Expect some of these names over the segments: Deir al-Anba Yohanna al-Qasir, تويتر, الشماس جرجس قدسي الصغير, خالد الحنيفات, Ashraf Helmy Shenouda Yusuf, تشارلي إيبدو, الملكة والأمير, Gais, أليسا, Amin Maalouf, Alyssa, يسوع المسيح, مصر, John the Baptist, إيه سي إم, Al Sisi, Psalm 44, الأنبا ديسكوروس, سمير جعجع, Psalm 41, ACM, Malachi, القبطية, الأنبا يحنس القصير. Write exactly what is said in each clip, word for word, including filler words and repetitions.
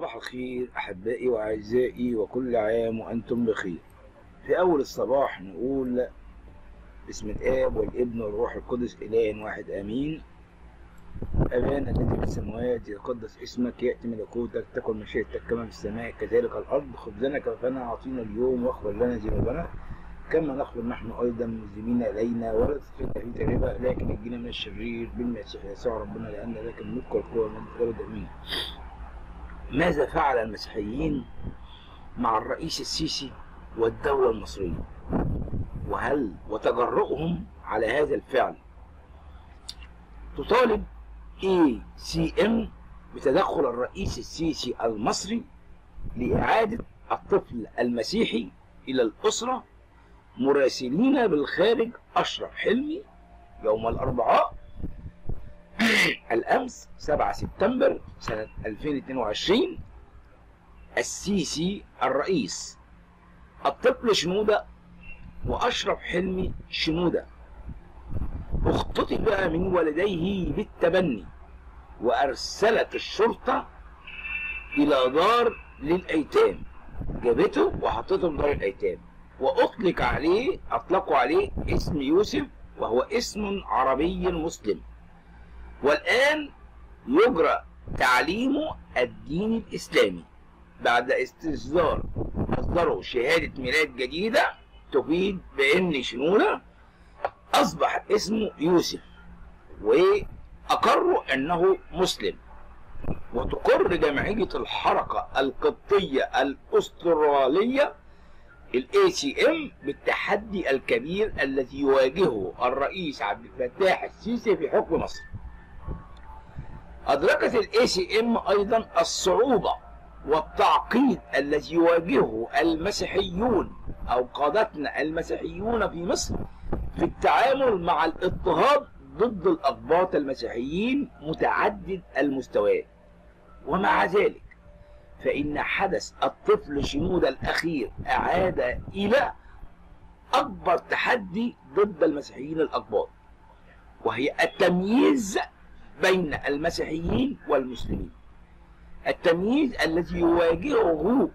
صباح الخير أحبائي وأعزائي، وكل عام وأنتم بخير. في أول الصباح نقول باسم الآب والابن والروح القدس إله واحد آمين. أبانا الذي في السماوات يتقدس اسمك، يأتي ملكوتك، تكن مشيئتك كما في السماء كذلك الأرض. خبزنا كفانا أعطينا اليوم، واغفر لنا ذنوبنا كما نغفر نحن أيضا مذنبين إلينا، ولا تدخلنا في تجربة لكن نجينا من الشرير بالمسيح يسوع ربنا، لأن لك الملك والقوة والمجد إلى آمين. ماذا فعل المسيحيين مع الرئيس السيسي والدولة المصرية؟ وهل وتجرؤهم على هذا الفعل تطالب إيه سي إم بتدخل الرئيس السيسي المصري لإعادة الطفل المسيحي إلى الأسرة؟ مراسلين بالخارج أشرف حلمي يوم الأربعاء الأمس سبعة سبتمبر سنة ألفين واثنين وعشرين: السيسي الرئيس، الطفل شنودة وأشرف حلمي شنودة اختطف من والديه بالتبني، وأرسلت الشرطة إلى دار للأيتام، جابته وحطته في دار الأيتام، وأطلق عليه أطلقوا عليه اسم يوسف، وهو اسم عربي مسلم، والآن يجرى تعليمه الدين الإسلامي بعد استصدار أصدروا شهادة ميلاد جديدة تفيد بأن شنودة أصبح اسمه يوسف، وأقروا أنه مسلم. وتقر جمعية الحركة القبطية الأسترالية الإيه سي إم بالتحدي الكبير الذي يواجهه الرئيس عبد الفتاح السيسي في حكم مصر. أدركت الإيه سي إم أيضا الصعوبة والتعقيد الذي يواجهه المسيحيون أو قادتنا المسيحيون في مصر في التعامل مع الاضطهاد ضد الأقباط المسيحيين متعدد المستويات، ومع ذلك فإن حدث الطفل شنودة الأخير أعاد إلى أكبر تحدي ضد المسيحيين الأقباط، وهي التمييز بين المسيحيين والمسلمين، التمييز الذي يواجهه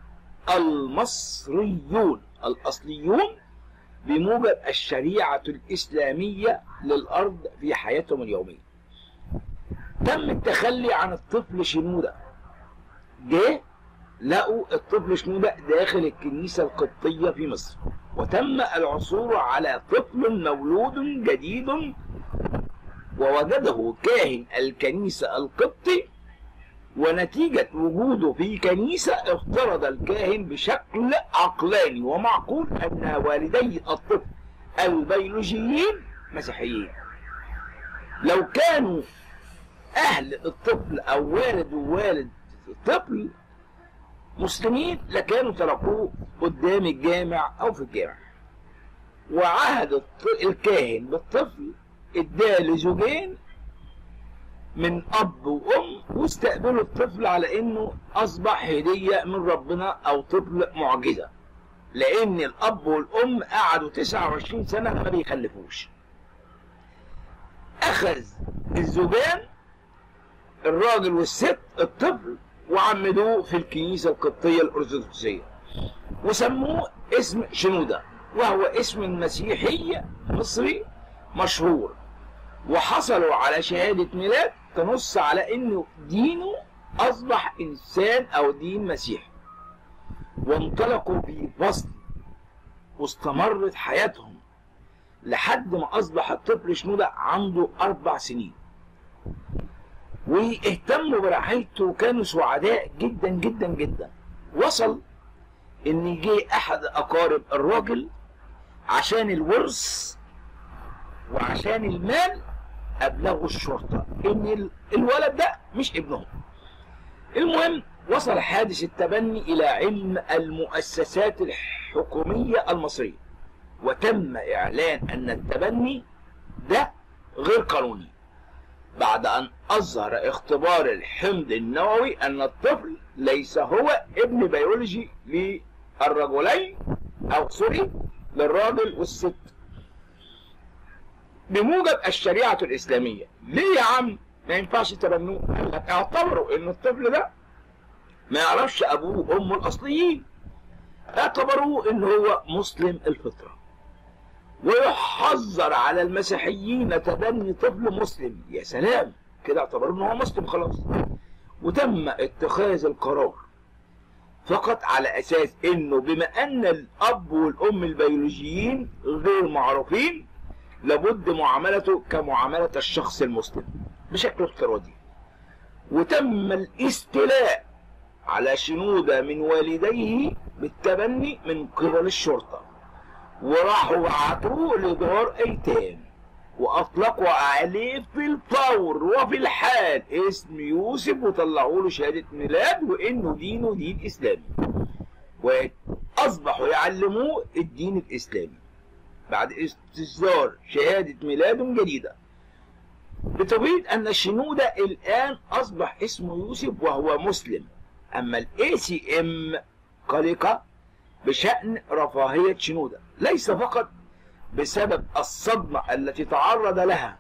المصريون الأصليون بموجب الشريعة الإسلامية للأرض في حياتهم اليومية. تم التخلي عن الطفل شنودة، جه لقوا الطفل شنودة داخل الكنيسة القبطية في مصر، وتم العثور على طفل مولود جديد، ووجده كاهن الكنيسة القبطي، ونتيجة وجوده في كنيسة افترض الكاهن بشكل عقلاني ومعقول أن والدي الطفل البيولوجيين مسيحيين. لو كانوا أهل الطفل أو والد ووالد الطفل مسلمين لكانوا تركوه قدام الجامع أو في الجامع. وعهد الكاهن بالطفل اداه لزوجين من أب وأم، واستقبلوا الطفل على إنه أصبح هدية من ربنا أو طفل معجزة، لأن الأب والأم قعدوا تسعة وعشرين سنة ما بيخلفوش. أخذ الزوجان الراجل والست الطفل وعمدوه في الكنيسة القبطية الأرثوذكسية، وسموه اسم شنودة، وهو اسم مسيحي مصري مشهور، وحصلوا على شهادة ميلاد تنص على انه دينه اصبح انسان او دين مسيحي، وانطلقوا في فصل، واستمرت حياتهم لحد ما اصبح الطفل شنودة عنده اربع سنين، واهتموا برعايته وكانوا سعداء جدا جدا جدا. وصل ان جه احد اقارب الراجل عشان الورث وعشان المال، أبلغوا الشرطة إن الولد ده مش ابنهم. المهم وصل حادث التبني إلى علم المؤسسات الحكومية المصرية، وتم إعلان أن التبني ده غير قانوني بعد أن أظهر اختبار الحمض النووي أن الطفل ليس هو ابن بيولوجي للرجلين أو سوري للراجل والست بموجب الشريعة الإسلامية. ليه يا عم ما ينفعش تبنوه؟ اعتبروا إن الطفل ده ما يعرفش ابوه وامه الاصليين، اعتبروه ان هو مسلم الفطره. ويحذر على المسيحيين تبني طفل مسلم، يا سلام كده اعتبروه ان هو مسلم خلاص. وتم اتخاذ القرار فقط على اساس انه بما ان الاب والام البيولوجيين غير معروفين لابد معاملته كمعامله الشخص المسلم بشكل افتراضي. وتم الاستيلاء على شنودة من والديه بالتبني من قبل الشرطة، وراحوا بعتوه لدار ايتام واطلقوا عليه في الفور وفي الحال اسم يوسف، وطلعوا له شهادة ميلاد وانه دينه دين اسلامي، واصبحوا يعلموه الدين الاسلامي بعد استصدار شهادة ميلاد جديدة. بتوجيه ان شنودة الان اصبح اسمه يوسف وهو مسلم. اما الاي سي ام قلقة بشأن رفاهية شنودة، ليس فقط بسبب الصدمة التي تعرض لها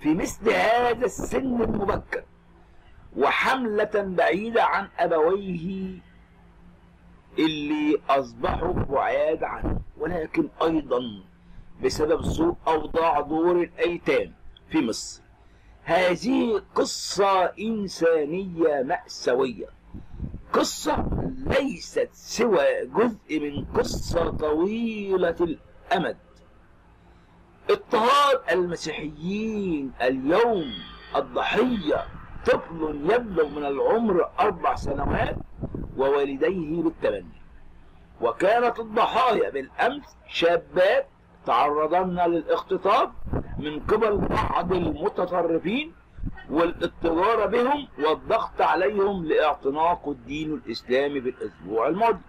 في مثل هذا السن المبكر وحملة بعيدة عن أبويه اللي أصبحوا بعاد عنه، ولكن أيضا بسبب سوء أوضاع دور الأيتام في مصر. هذه قصة إنسانية مأساوية، قصة ليست سوى جزء من قصة طويلة الأمد. اضطهاد المسيحيين اليوم الضحية طفل يبلغ من العمر أربع سنوات ووالديه بالتبني، وكانت الضحايا بالأمس شابات تعرضن للاختطاف من قبل بعض المتطرفين والاتجارة بهم والضغط عليهم لاعتناق الدين الإسلامي بالأسبوع الماضي.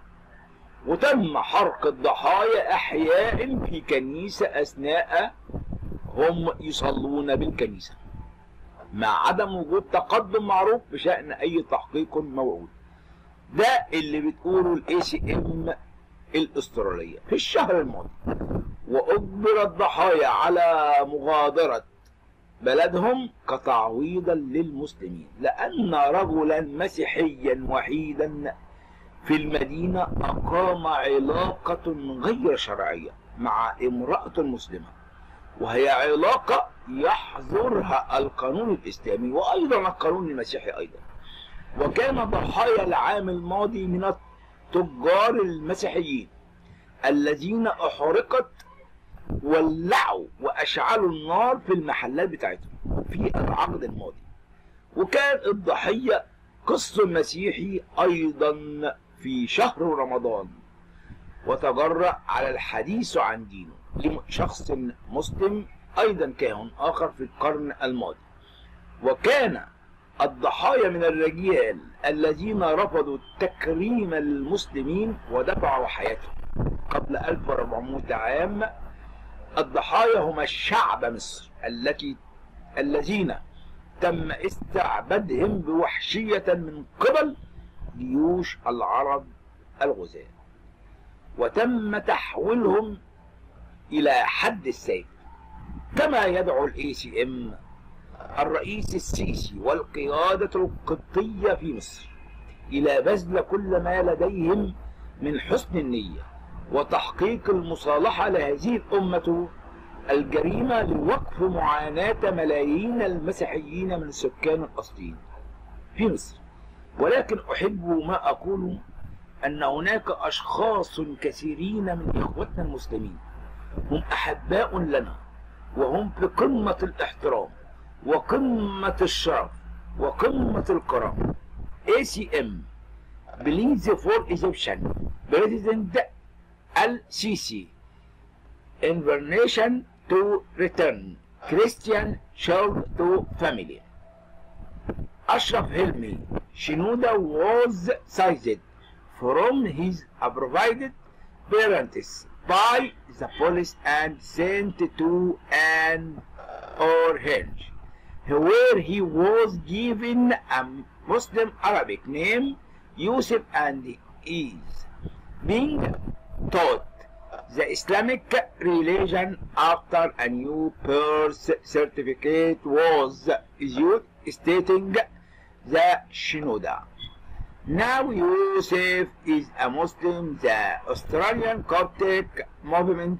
وتم حرق الضحايا أحياء في كنيسة أثناء هم يصلون بالكنيسة، مع عدم وجود تقدم معروف بشأن أي تحقيق موعود. ده اللي بتقوله الاي سي ام الأسترالية في الشهر الماضي. وأجبر الضحايا على مغادرة بلدهم كتعويضا للمسلمين، لأن رجلا مسيحيا وحيدا في المدينة أقام علاقة غير شرعية مع امرأة مسلمة، وهي علاقة يحظرها القانون الإسلامي وأيضا القانون المسيحي أيضا. وكان ضحايا العام الماضي من التجار المسيحيين الذين أحرقت ولعوا وأشعلوا النار في المحلات بتاعتهم في العقد الماضي. وكان الضحية قس مسيحي أيضا في شهر رمضان، وتجرأ على الحديث عن دينه لشخص مسلم أيضا كاهن آخر في القرن الماضي. وكان الضحايا من الرجال الذين رفضوا تكريم المسلمين ودفعوا حياتهم قبل ألف وأربعمائة عام. الضحايا هم الشعب مصر التي الذين تم استعبادهم بوحشية من قبل جيوش العرب الغزاة، وتم تحويلهم إلى حد السيف، كما يدعو الاي سي ام الرئيس السيسي والقيادة القبطية في مصر إلى بذل كل ما لديهم من حسن النية وتحقيق المصالحة لهذه الأمة الجريمة لوقف معاناة ملايين المسيحيين من السكان الأصليين في مصر. ولكن أحب ما أقوله أن هناك أشخاص كثيرين من إخوتنا المسلمين هم أحباء لنا، وهم في قمة الاحترام وقمة الشرف وقمة الكرامة. إيه سي إم Belize for Egyptian President Al Sisi invitation to return Christian child to family. Ashraf Helmy Shenouda was seized from his abrogated parents by the police and sent to an orphanage, where he was given a Muslim Arabic name Yusuf and is being taught the Islamic religion after a new birth certificate was issued stating the Shenouda Now Yusuf is a Muslim. The Australian Coptic movement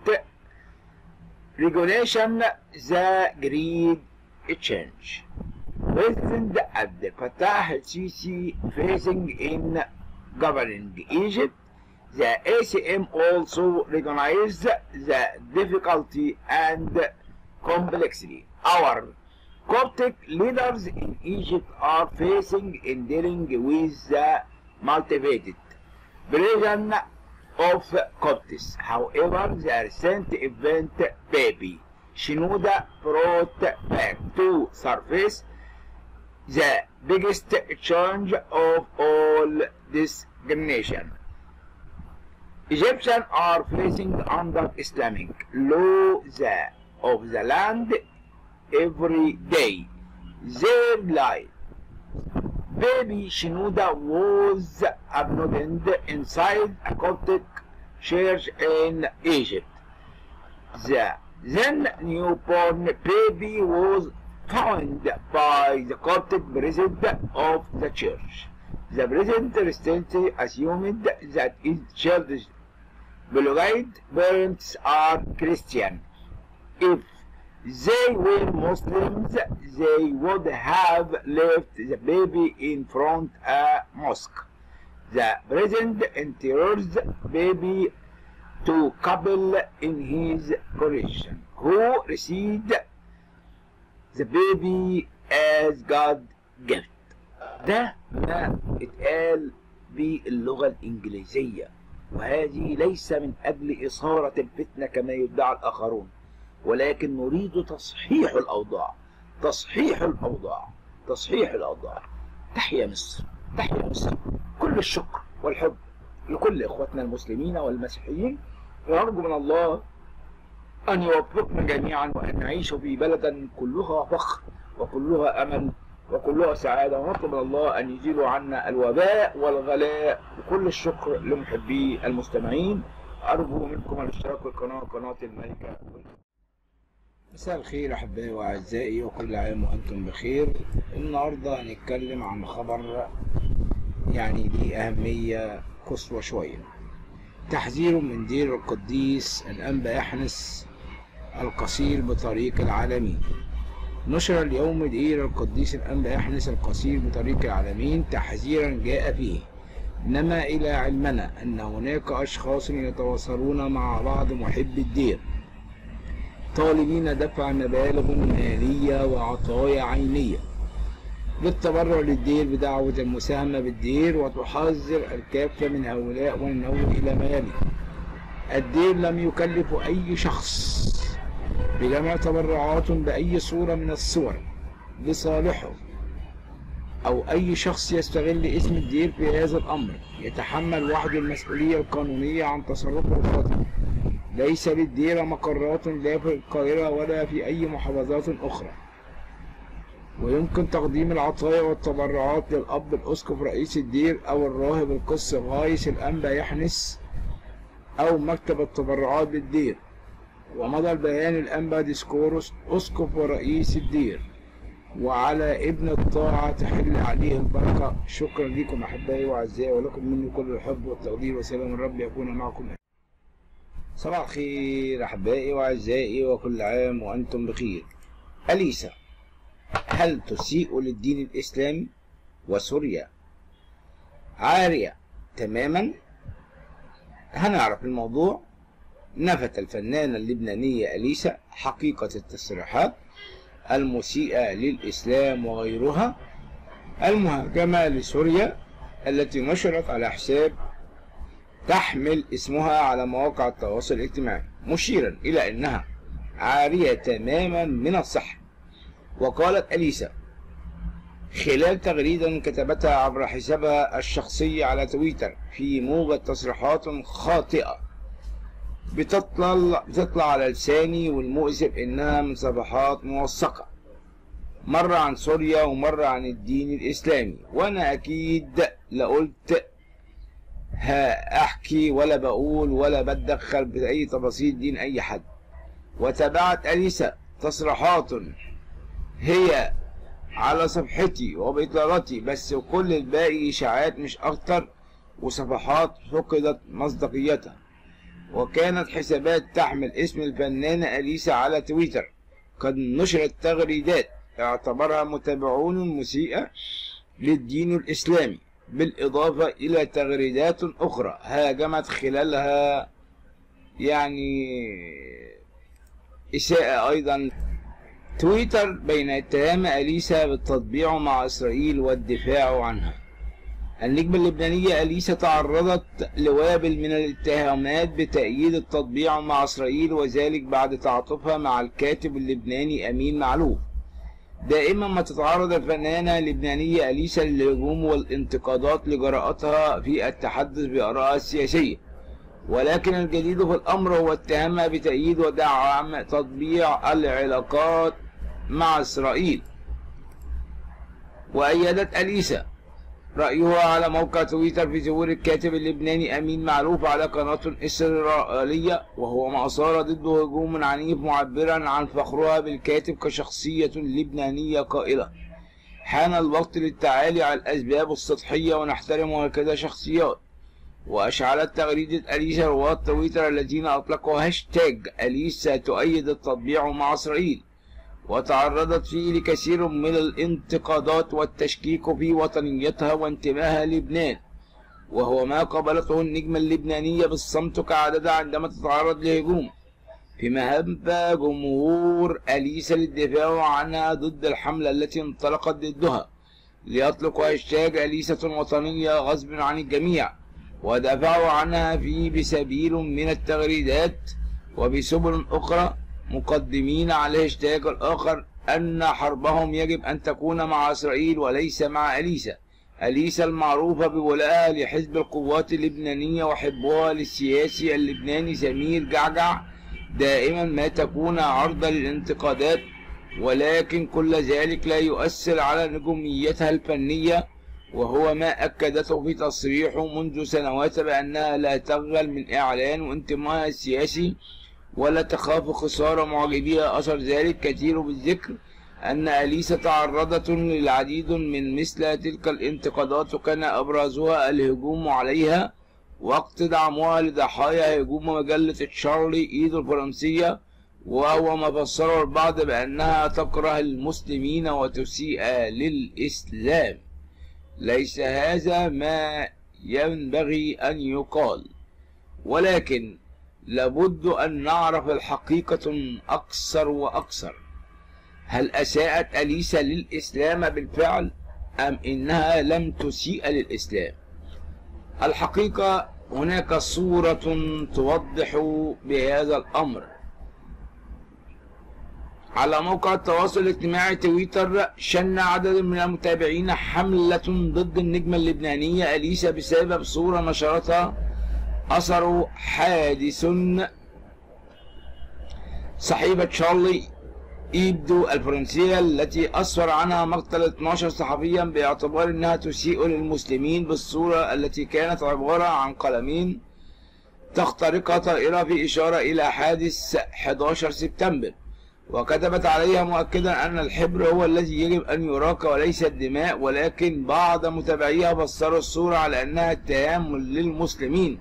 regulation the greed change. President Al Sisi facing in governing Egypt, the A C M also recognized the difficulty and complexity. Our Coptic leaders in Egypt are facing and dealing with the motivated pressure of Copts. However, the recent event Baby Shenouda brought back to surface the biggest challenge of all this generation. Egyptians are facing under Islamic law the of the land every day. Their life. Baby Shenouda was abandoned inside a Coptic church in Egypt. The then newborn baby was found by the Coptic president of the church. The president recently assumed that his child's beloved parents are Christian. If they were Muslims, they would have left the baby in front of a mosque. The president interrogates baby to couple in his correction, who received the baby as God gift. ده ما اتقال باللغة الإنجليزية، وهذه ليس من أجل إثارة الفتنة كما يدعى الآخرون، ولكن نريد تصحيح الأوضاع، تصحيح الأوضاع، تصحيح الأوضاع. تحيا مصر، تحيا مصر. كل الشكر والحب لكل إخوتنا المسلمين والمسيحيين، ونرجو من الله أن يوفقنا جميعا وأن نعيش في بلدا كلها فخر وكلها أمل وكلها سعادة، ونطلب من الله أن يزيلوا عنا الوباء والغلاء. وكل الشكر لمحبي المستمعين، أرجو منكم الاشتراك في القناة قناة الملكة. مساء الخير أحبائي وأعزائي، وكل عام وأنتم بخير. النهاردة هنتكلم عن خبر يعني ليه أهمية قصوى شوية. تحذير من دير القديس الأنبا يحنس القصير بطريق العالمين. نشر اليوم دير القديس الأنبا يحنس القصير بطريق العالمين تحذيرا جاء فيه إنما إلى علمنا أن هناك أشخاص يتواصلون مع بعض محبي الدير طالبين دفع مبالغ مالية وعطايا عينية للتبرع للدير بدعوة المساهمة بالدير، وتحذر الكافة من هؤلاء والنظر إلى ما يلي. الدير لم يكلف أي شخص بجمع تبرعات بأي صورة من الصور لصالحه، أو أي شخص يستغل اسم الدير في هذا الأمر. يتحمل وحده المسؤولية القانونية عن تصرفه الخاطئ. ليس للدير مقرات لا في القاهرة ولا في أي محافظات أخرى، ويمكن تقديم العطايا والتبرعات للأب الأسقف رئيس الدير أو الراهب القس غايس الأنبا يحنس أو مكتب التبرعات للدير. ومضى البيان الأنبا ديسكوروس أسقف ورئيس الدير، وعلى ابن الطاعة تحل عليه البركة. شكرا لكم أحبائي وأعزائي، ولكم مني كل الحب والتقدير، وسلام الرب يكون معكم. صباح الخير أحبائي وأعزائي، وكل عام وأنتم بخير. أليسا هل تسيء للدين الإسلامي؟ وسوريا عارية تماما؟ هنعرف الموضوع. نفت الفنانة اللبنانية أليسا حقيقة التصريحات المسيئة للإسلام وغيرها المهاجمة لسوريا التي نشرت على حساب تحمل اسمها على مواقع التواصل الاجتماعي، مشيرا إلى أنها عارية تماما من الصحة. وقالت أليسا خلال تغريدة كتبتها عبر حسابها الشخصي على تويتر في موجة تصريحات خاطئة بتطلع, بتطلع على لساني، والمؤسف إنها من صفحات موثقة، مرة عن سوريا ومرة عن الدين الإسلامي، وأنا أكيد لا قلت ها أحكي ولا بقول ولا بتدخل بأي تفاصيل دين أي حد. وتابعت أليسا تصريحات هي على صفحتي وبإطلالتي بس، وكل الباقي إشاعات مش أكتر وصفحات فقدت مصداقيتها. وكانت حسابات تحمل اسم الفنانة أليسا على تويتر قد نشرت تغريدات اعتبرها متابعون مسيئة للدين الإسلامي، بالإضافة إلى تغريدات أخرى هاجمت خلالها يعني إساءة أيضا تويتر بين اتهام أليسا بالتطبيع مع إسرائيل والدفاع عنها. النجمة اللبنانية أليسا تعرضت لوابل من الاتهامات بتأييد التطبيع مع إسرائيل، وذلك بعد تعاطفها مع الكاتب اللبناني أمين معلوف. دائما ما تتعرض الفنانة اللبنانية أليسا للهجوم والانتقادات لجرأتها في التحدث بآرائها السياسية، ولكن الجديد في الأمر هو اتهامها بتأييد ودعم تطبيع العلاقات مع إسرائيل. وأيدت أليسا رأيها على موقع تويتر في ظهور الكاتب اللبناني أمين معلوف على قناة إسرائيلية، وهو ما أثار ضده هجوم عنيف، معبرا عن فخرها بالكاتب كشخصية لبنانية قائلة: حان الوقت للتعالي على الأسباب السطحية ونحترم هكذا شخصيات. وأشعلت تغريدة أليسا رواد تويتر الذين أطلقوا هاشتاج أليسا تؤيد التطبيع مع إسرائيل، وتعرضت فيه لكثير من الانتقادات والتشكيك في وطنيتها وانتمائها للبنان، وهو ما قابلته النجمة اللبنانية بالصمت كعادتها عندما تتعرض لهجوم، فيما هب جمهور أليسا للدفاع عنها ضد الحملة التي انطلقت ضدها ليطلق هاشتاج أليسة وطنية غصب عن الجميع، ودافعوا عنها في بسبيل من التغريدات وبسبل أخرى، مقدمين على الهاشتاج الآخر أن حربهم يجب أن تكون مع إسرائيل وليس مع أليسا. أليسا المعروفة بولائها لحزب القوات اللبنانية وحبها للسياسي اللبناني سمير جعجع دائما ما تكون عرضة للانتقادات، ولكن كل ذلك لا يؤثر على نجوميتها الفنية، وهو ما أكدته في تصريحه منذ سنوات بأنها لا تخجل من إعلان وانتمائها السياسي ولا تخاف خسارة معجبيها أثر ذلك. كثير بالذكر أن أليسا تعرضت للعديد من مثل تلك الانتقادات، وكان أبرزها الهجوم عليها وقت دعمها لضحايا هجوم مجلة تشارلي إيدو الفرنسية، وهو ما فسره البعض بأنها تكره المسلمين وتسيء للإسلام. ليس هذا ما ينبغي أن يقال، ولكن لابد أن نعرف الحقيقة أكثر وأكثر. هل أساءت أليسا للإسلام بالفعل أم إنها لم تسيء للإسلام؟ الحقيقة هناك صورة توضح بهذا الأمر. على موقع التواصل الاجتماعي تويتر شن عدد من المتابعين حملة ضد النجمة اللبنانية أليسا بسبب صورة نشرتها أثر حادث صحيفة تشارلي إيبدو الفرنسية التي أسفر عنها مقتل اثني عشر صحفيا باعتبار أنها تسيء للمسلمين، بالصورة التي كانت عبارة عن قلمين تخترقها طائرة في إشارة إلى حادث أحد عشر سبتمبر. وكتبت عليها مؤكدا أن الحبر هو الذي يجب أن يراق وليس الدماء، ولكن بعض متابعيها فسروا الصورة على أنها اتهام للمسلمين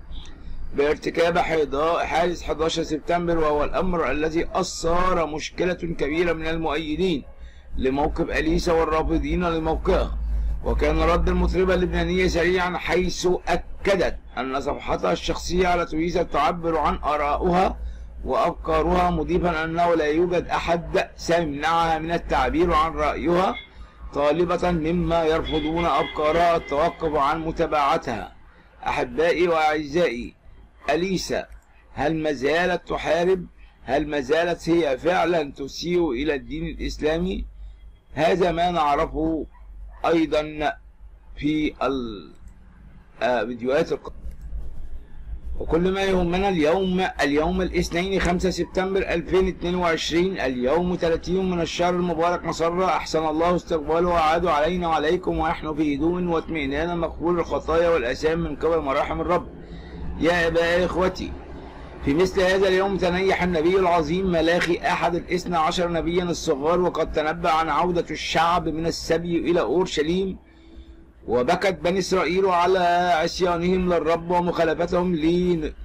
بارتكاب حادث أحد عشر سبتمبر، وهو الأمر الذي أثار مشكلة كبيرة من المؤيدين لموقف أليسا والرافضين لموقفها. وكان رد المطربة اللبنانية سريعا، حيث أكدت أن صفحتها الشخصية على تويتر تعبر عن آرائها وأفكارها، مضيفا أنه لا يوجد أحد سيمنعها من التعبير عن رأيها، طالبة مما يرفضون أفكارها التوقف عن متابعتها. أحبائي وأعزائي، أليسا هل ما زالت تحارب؟ هل ما زالت هي فعلا تسيء إلى الدين الإسلامي؟ هذا ما نعرفه أيضا في الفيديوهات القادمة. وكل ما يهمنا اليوم اليوم الاثنين خمسة سبتمبر ألفين واثنين وعشرين، اليوم ثلاثين من الشهر المبارك، مسرة أحسن الله استقباله وعاد علينا وعليكم ونحن في هدوء واطمئنان مغفور الخطايا والآثام من قبل مراحم الرب. يا أباء إخوتي، في مثل هذا اليوم تنيح النبي العظيم ملاخي أحد الاثنى عشر نبيا الصغار وقد تنبأ عن عودة الشعب من السبي إلى أورشليم، وبكت بني إسرائيل على عصيانهم للرب ومخالفتهم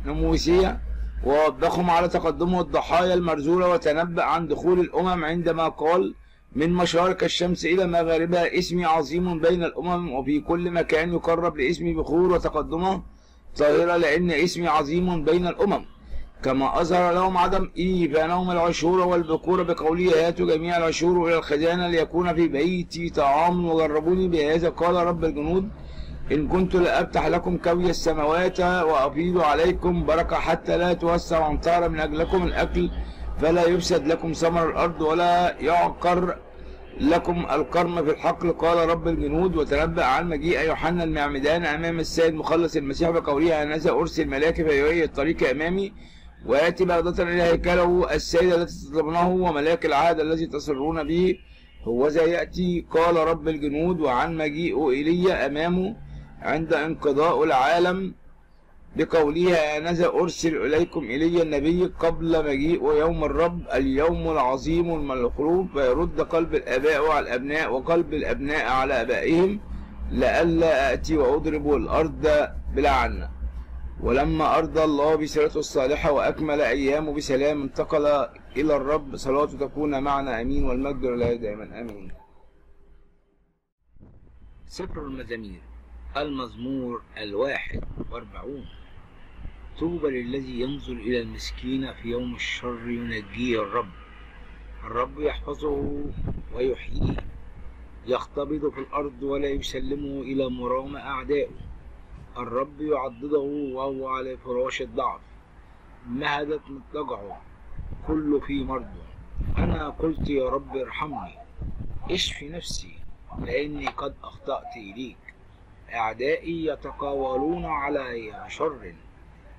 لنموذجه، ووبخهم على تقدمه الضحايا المرزولة، وتنبأ عن دخول الأمم عندما قال: من مشارق الشمس إلى مغاربها اسمي عظيم بين الأمم، وفي كل مكان يقرب لاسمي بخور وتقدمه طاهرة، لأن اسمي عظيم بين الأمم. كما أظهر لهم عدم إيبانهم العشور والبكور بقوله: هاتوا جميع العشور إلى الخزانة ليكون في بيتي طعام وجربوني بهذا، قال رب الجنود: إن كنت لأفتح لكم كوي السماوات وأفيض عليكم بركة حتى لا توسع أمطار من أجلكم الأكل، فلا يفسد لكم ثمر الأرض ولا يعقر لكم القرن في الحقل، قال رب الجنود. وتنبأ عن مجيء يوحنا المعمدان أمام السيد مخلص المسيح بقوله: أنذا أرسل ملاكي فيهيئ الطريق أمامي، ويأتي بغتة إلى هيكله السيد الذي تطلبونه، وملاك العهد الذي تصرون به هو ذا يأتي، قال رب الجنود. وعن مجيء إيليا أمامه عند انقضاء العالم بقولها: أنذا أرسل إليكم إيليا النبي قبل مجيء يوم الرب، اليوم العظيم الملخروب، فيرد قلب الآباء على الأبناء وقلب الأبناء على آبائهم، لئلا آتي وأضرب الأرض بلعنة. ولما أرضى الله بسيرته الصالحة وأكمل أيامه بسلام انتقل إلى الرب. صلاته تكون معنا آمين، والمجد لله دائما آمين. سفر المزامير، المزمور الواحد واربعون. طوبى للذي ينظر إلى المسكين في يوم الشر، ينجيه الرب، الرب يحفظه ويحييه، يختبض في الأرض ولا يسلمه إلى مرام أعدائه، الرب يعضده وهو على فراش الضعف، مهدت مضطجعه، كل في مرضه. أنا قلت: يا رب ارحمني، اشفي نفسي، لأني قد أخطأت إليك. أعدائي يتقاولون علي شر،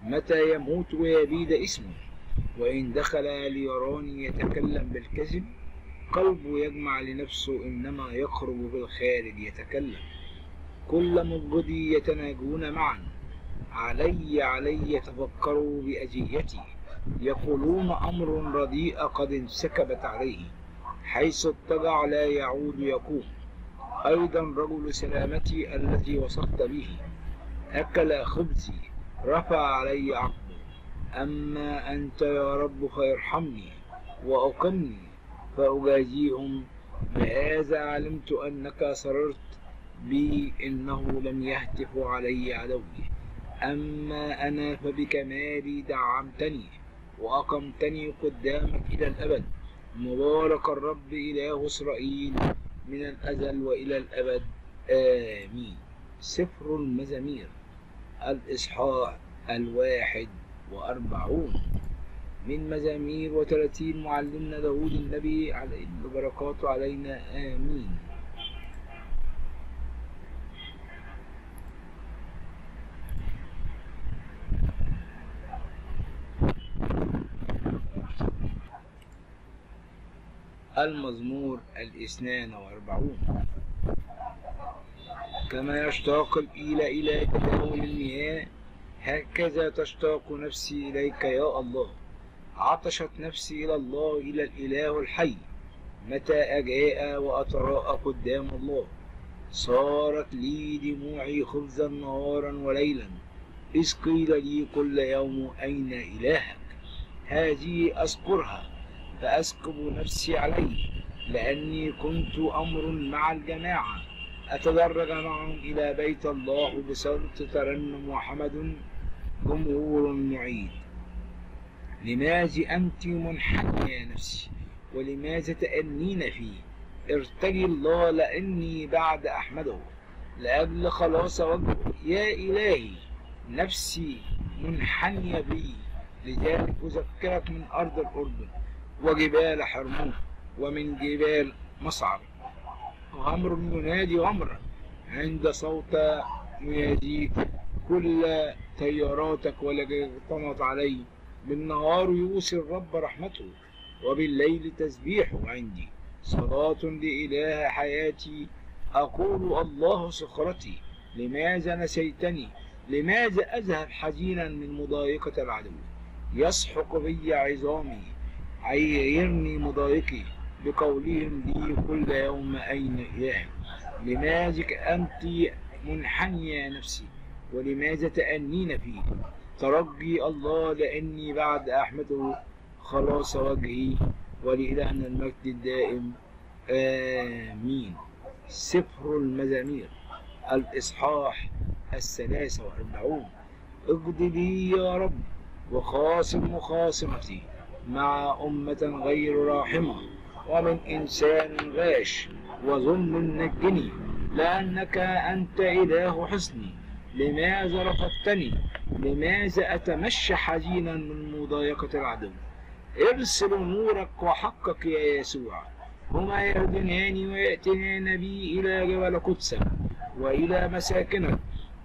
متى يموت ويبيد اسمه؟ وإن دخل ليراني يتكلم بالكذب، قلبه يجمع لنفسه، إنما يخرج بالخارج يتكلم. كل مبغضي يتناجون معا، علي علي يتفكروا بأذيتي، يقولون: أمر رديء قد انسكبت عليه، حيث اضطجع لا يعود يقوم. أيضا رجل سلامتي الذي وصفت به أكل خبزي، رفع علي عقبه. أما أنت يا رب فارحمني وأقمني فأجازيهم، بهذا علمت أنك سررت بي، إنه لم يهتف علي عدوي. أما أنا فبكمالي دعمتني وأقمتني قدامك إلى الأبد. مبارك الرب إله إسرائيل من الأزل وإلى الأبد آمين. سفر المزامير، الإصحاح الواحد وأربعون. من مزامير وثلاثين معلمنا داود النبي عليه بركاته علينا آمين. المزمور الاثنان واربعون. كما يشتاق الإيل إلى تداول المياه، هكذا تشتاق نفسي إليك يا الله. عطشت نفسي إلى الله، إلى الإله الحي، متى أجاء وأتراءى قدام الله. صارت لي دموعي خبزا نهارا وليلا، إذ قيل لي كل يوم: أين إلهك؟ هذه أذكرها فأسكب نفسي عليه، لأني كنت أمر مع الجماعة، أتدرج معهم إلى بيت الله بصوت ترنم وحمد، جمهور معيد. لماذا أنت منحنية يا نفسي، ولماذا تأنين في؟ ارتجي الله، لأني بعد أحمده لأجل خلاص وجهه. يا إلهي نفسي منحنية بي، لذلك أذكرك من أرض الأردن وجبال حرمون ومن جبال مصعب. غمر ينادي غمرا عند صوت يناديك، كل تياراتك ولجتمت علي. بالنهار يوصي الرب رحمته، وبالليل تسبيحه عندي، صلاة لإله حياتي. أقول: الله صخرتي، لماذا نسيتني؟ لماذا أذهب حزينا من مضايقة العدو؟ يسحق بي عظامي، يرمي مضايقي بقولهم لي كل يوم أين إلهك؟ لماذا أنت منحنية نفسي ولماذا تأنين في ترجي الله؟ لأني بعد أحمده خلاص وجهي ولإلهنا المجد الدائم آمين. سفر المزامير الإصحاح الثلاثة والأربعون. اقض لي يا رب وخاصم خاصمتي مع أمة غير راحمة ومن إنسان غاش وظلم نجني، لأنك أنت إله حسني. لماذا رفضتني؟ لماذا أتمشى حزينا من مضايقة العدو؟ ارسل نورك وحقك يا يسوع، هما يهدناني ويأتيان بي إلى جبل قدسك وإلى مساكنك،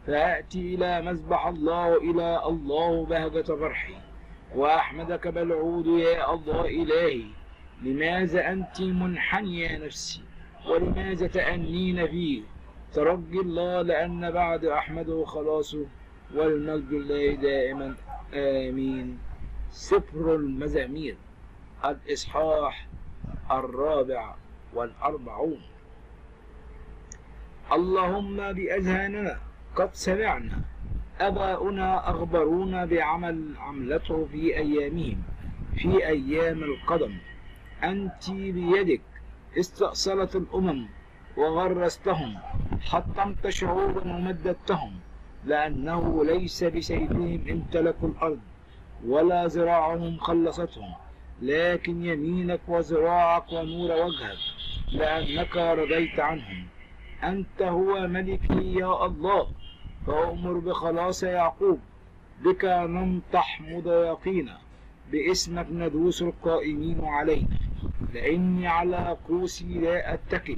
فأتي إلى مذبح الله وإلى الله بهجة فرحي وأحمدك بالعود يا الله إلهي. لماذا أنت منحنية نفسي ولماذا تأنين فيه؟ ترجي الله لأن بعد أحمده خلاصه والمجد لله دائما آمين. سفر المزامير الإصحاح الرابع والأربعون. اللهم بأذهاننا قد سمعنا، آباؤنا أخبرونا بعمل عملته في أيامهم في أيام القدم. أنت بيدك استأصلت الأمم وغرستهم، حطمت شعوبا ومددتهم، لأنه ليس بسيفهم امتلكوا الأرض ولا ذراعهم خلصتهم، لكن يمينك وذراعك ونور وجهك لأنك رضيت عنهم. أنت هو ملكي يا الله، فأؤمر بخلاص يعقوب. بك نمطح مضايقينا، باسمك ندوس القائمين علينا، لأني على قوسي لا أتكل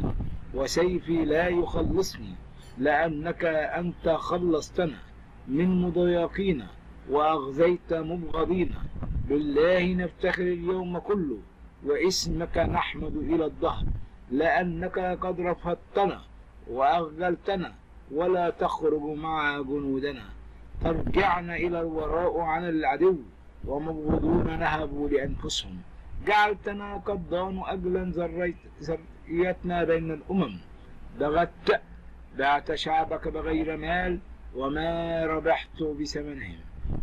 وسيفي لا يخلصني، لأنك أنت خلصتنا من مضايقينا وأغزيت مبغضينا. بالله نفتخر اليوم كله واسمك نحمد إلى الدهر، لأنك قد رفضتنا وأغللتنا ولا تخرج مع جنودنا. ترجعنا إلى الوراء عن العدو ومبغضون نهبوا لأنفسهم. جعلتنا قد ضانوا أجلا ذريتنا بين الأمم. ضغطت بعت شعبك بغير مال وما ربحت بثمنهم.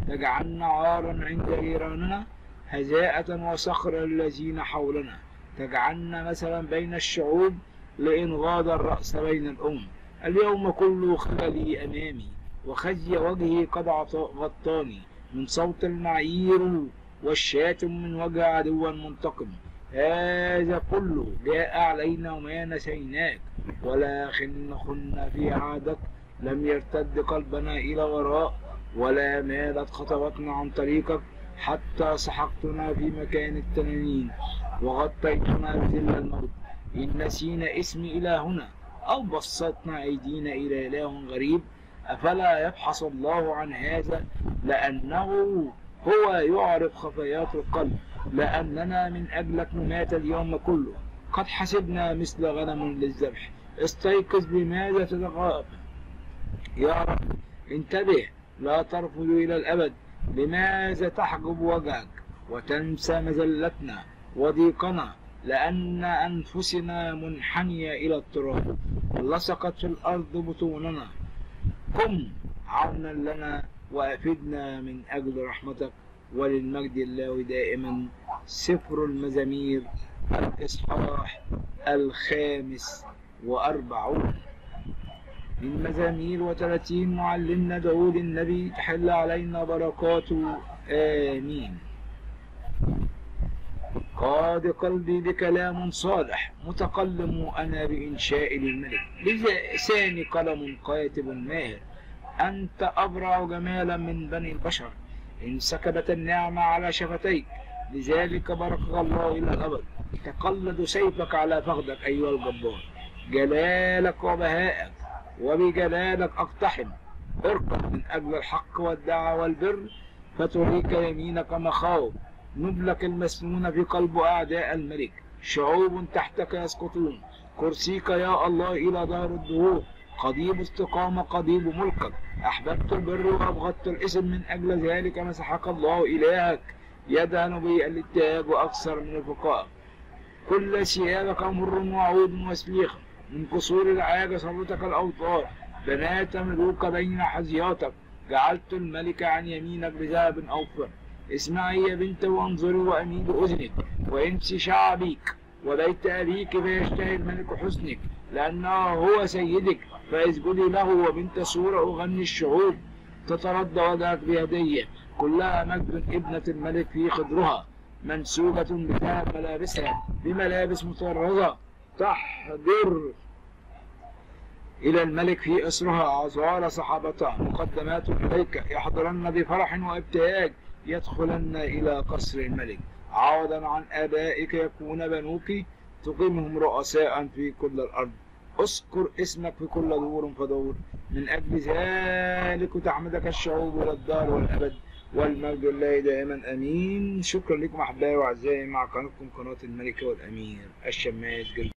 تجعلنا عارا عند جيراننا، هزاءة وصخرا الذين حولنا. تجعلنا مثلا بين الشعوب لإن غاض الرأس بين الأمم. اليوم كله خللي أمامي وخزي وجهي قد غطاني من صوت المعير والشاتم من وجه عدو منتقم. هذا كله جاء علينا وما نسيناك، ولكن كنا في عهدك لم يرتد قلبنا إلى وراء ولا مالت خطواتنا عن طريقك، حتى سحقتنا في مكان التنانين وغطيتنا بذل الموت. إن نسينا اسم إلهنا أو بسطنا أيدينا إلى إله غريب. أفلا يبحث الله عن هذا؟ لأنه هو يعرف خفيات القلب. لأننا من أجلك نمات اليوم كله، قد حسبنا مثل غنم للذبح. استيقظ، بماذا تتغافل يا رب؟ انتبه، لا ترفض إلى الأبد. لماذا تحجب وجهك وتنسى مذلتنا وضيقنا؟ لأن أنفسنا منحنية إلى التراب، لصقت في الأرض بطوننا. قم عونا لنا وأفدنا من أجل رحمتك وللمجد الله دائما. سفر المزامير الإصحاح الخامس وأربعون. من مزامير وثلاثين. معلمنا داود النبي، تحل علينا بركاته آمين. قاد قلبي بكلام صالح، متقلم أنا بإنشاء للملك. لساني قلم قاتب ماهر. أنت أبرع جمالا من بني البشر، انسكبت النعمة على شفتيك، لذلك بارك الله إلى الأبد. تقلد سيفك على فخذك أيها الجبار، جلالك وبهائك وبجلالك أقتحم. اركض من أجل الحق والدعوة والبر، فتريك يمينك مخاوف. نبلك المسنون في قلب أعداء الملك، شعوب تحتك يسقطون. كرسيك يا الله إلى دار الدهور، قضيب استقامة قضيب ملكك. أحببت البر وأبغضت الإثم، من أجل ذلك مسحك الله إلهك. يدهن به الاتهاب وأكثر من الفقاء. كل ثيابك مر وعود وسليخ، من قصور العاجة صرتك الأوطار، بنات ملوك بين حظياتك، جعلت الملك عن يمينك بذهب أو فر. اسمعي يا بنت وانظري وأميل أذنك، وانسي شعبيك وبيت أبيك فيشتهي الملك حسنك، لأنه هو سيدك فاسجدي له. وبنت صورة أغني الشعوب، تتردى وجهك بهدية، كلها مجد ابنة الملك في خضرها، منسوجة بذهب ملابسها بملابس مطرزة، تحضر إلى الملك في أسرها عذار صحابتها، مقدمات إليك يحضرن بفرح وابتهاج، يدخلن إلى قصر الملك. عوضا عن آبائك يكون بنوك، تقيمهم رؤساء في كل الأرض، اذكر اسمك في كل دور فدور، من أجل ذلك تحمدك الشعوب إلى الدار والأبد، والمجد لله دائما آمين. شكرا لكم أحبائي وأعزائي مع قناتكم قناة الملكة والأمير الشماس جرجس.